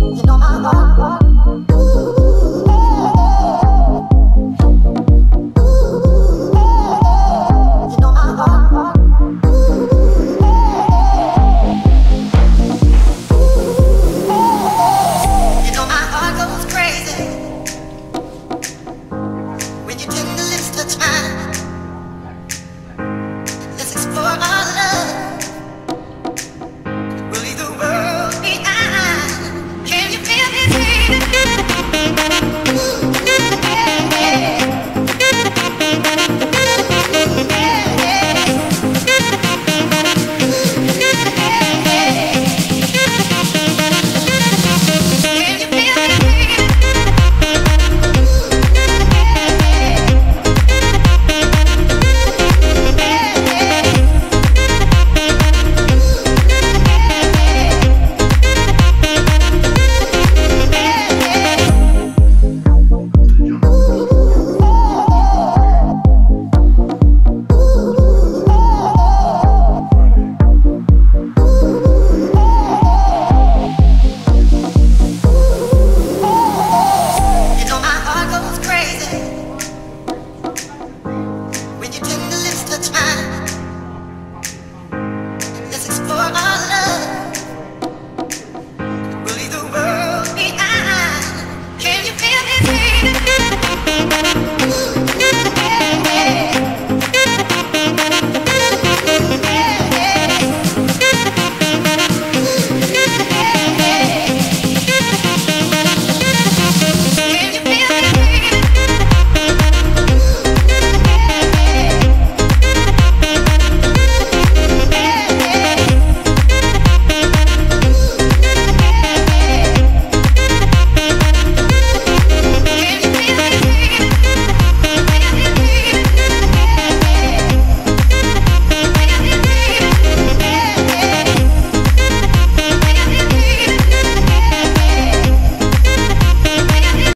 You know my heart.